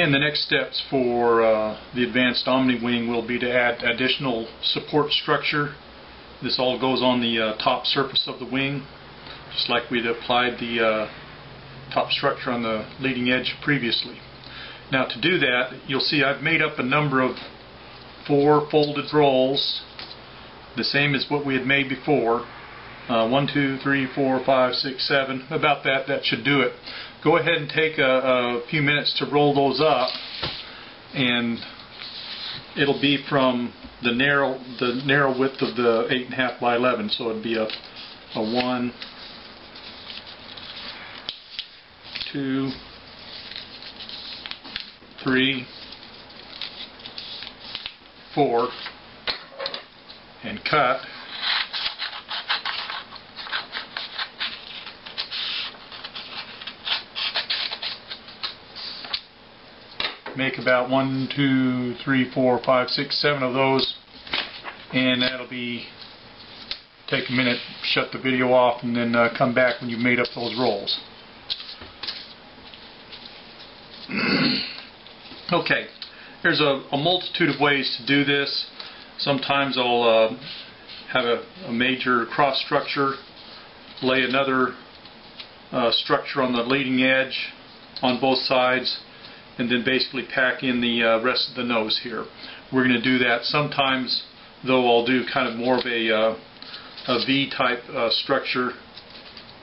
And the next steps for the advanced Omni wing will be to add additional support structure. This all goes on the top surface of the wing, just like we'd applied the top structure on the leading edge previously. Now to do that, you'll see I've made up a number of 4 folded rolls, the same as what we had made before. 1, 2, 3, 4, 5, 6, 7, about that should do it. Go ahead and take a few minutes to roll those up, and it'll be from the narrow width of the 8.5 by 11, so it'd be a 1, 2, 3, 4, and cut. Make about 1, 2, 3, 4, 5, 6, 7 of those, and that'll be, take a minute, shut the video off, and then come back when you've made up those rolls. Okay, there's a multitude of ways to do this. Sometimes I'll have a major cross structure, lay another structure on the leading edge on both sides, and then basically pack in the rest of the nose here. We're going to do that. Sometimes, though, I'll do kind of more of a V-type structure,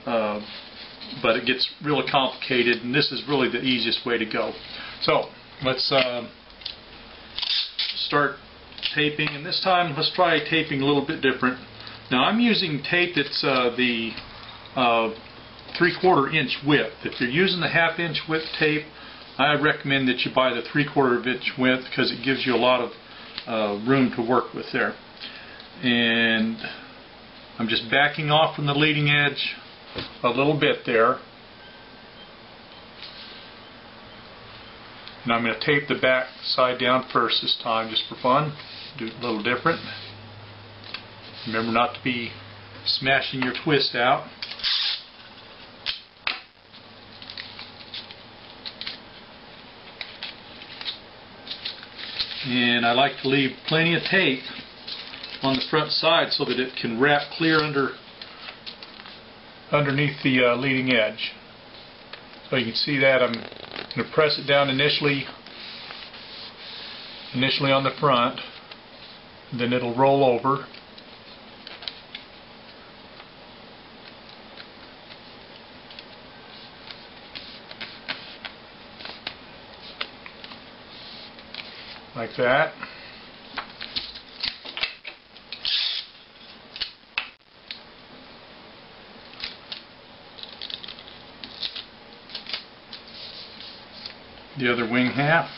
but it gets really complicated, and this is really the easiest way to go. So let's start taping, and this time let's try taping a little bit different. Now I'm using tape that's the 3/4 inch width. If you're using the 1/2 inch width tape, I recommend that you buy the 3/4 inch width because it gives you a lot of room to work with there. And I'm just backing off from the leading edge a little bit there. And I'm going to tape the back side down first this time just for fun. Do it a little different. Remember not to be smashing your twist out. And I like to leave plenty of tape on the front side so that it can wrap clear underneath the leading edge. So you can see that I'm going to press it down initially on the front, and then it'll roll over. Like that. The other wing half.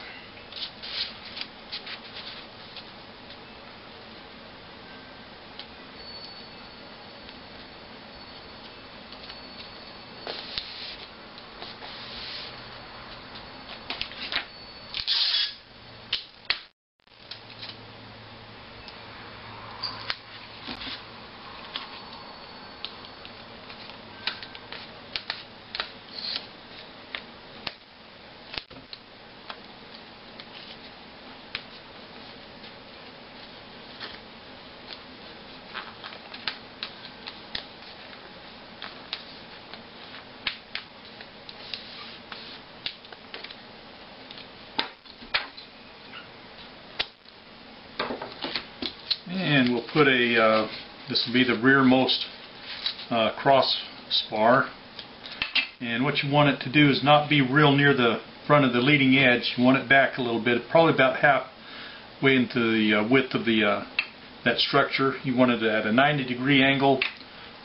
And we'll put a, this will be the rearmost cross spar. And what you want it to do is not be real near the front of the leading edge. You want it back a little bit, probably about halfway into the width of the that structure. You want it at a 90-degree angle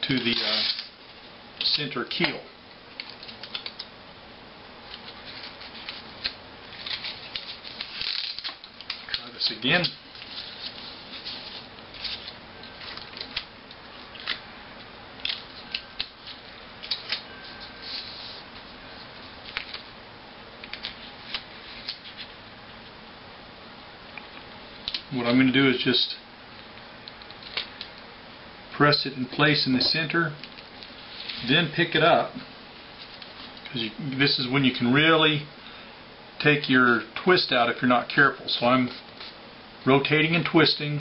to the center keel. Try this again. What I'm going to do is just press it in place in the center, then pick it up, because this is when you can really take your twist out if you're not careful. So I'm rotating and twisting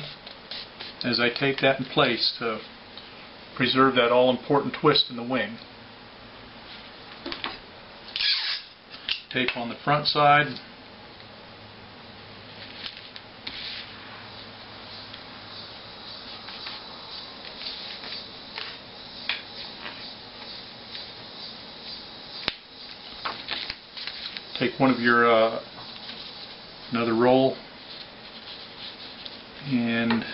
as I take that in place to preserve that all-important twist in the wing. Tape on the front side. Take one of your another roll and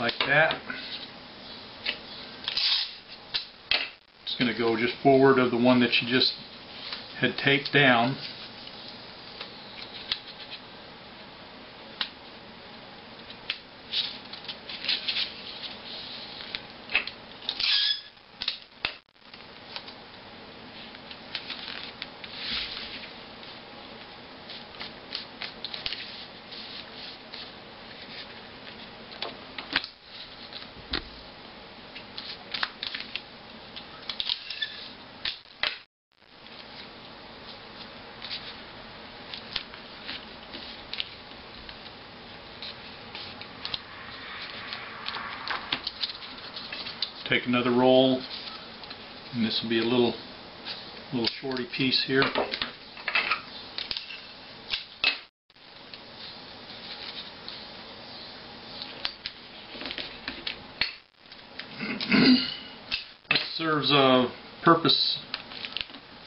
like that. It's going to go just forward of the one that you just had taped down. Take another roll, and this will be a little shorty piece here. This serves a purpose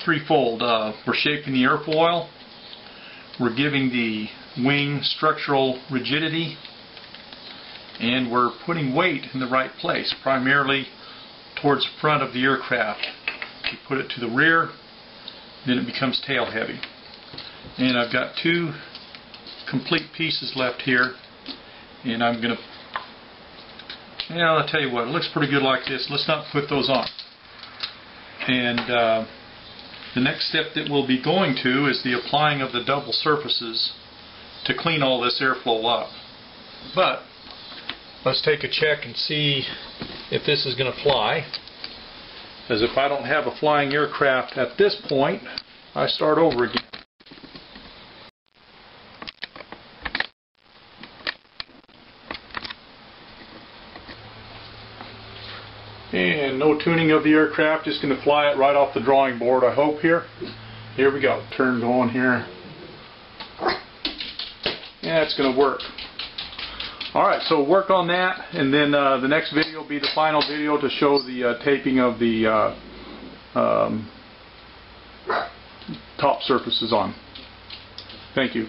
threefold. We're shaping the airfoil, we're giving the wing structural rigidity, and we're putting weight in the right place, primarily towards the front of the aircraft. You put it to the rear, then it becomes tail heavy. And I've got two complete pieces left here, and I'm going to, I'll tell you what, it looks pretty good like this. Let's not put those on. And the next step that we'll be going to is the applying of the double surfaces to clean all this airflow up. But let's take a check and see if this is going to fly. As if I don't have a flying aircraft at this point, I start over again. And no tuning of the aircraft, just going to fly it right off the drawing board, I hope here. Here we go. Turn going here. Yeah, it's going to work. Alright, so work on that, and then the next video will be the final video to show the taping of the top surfaces on. Thank you.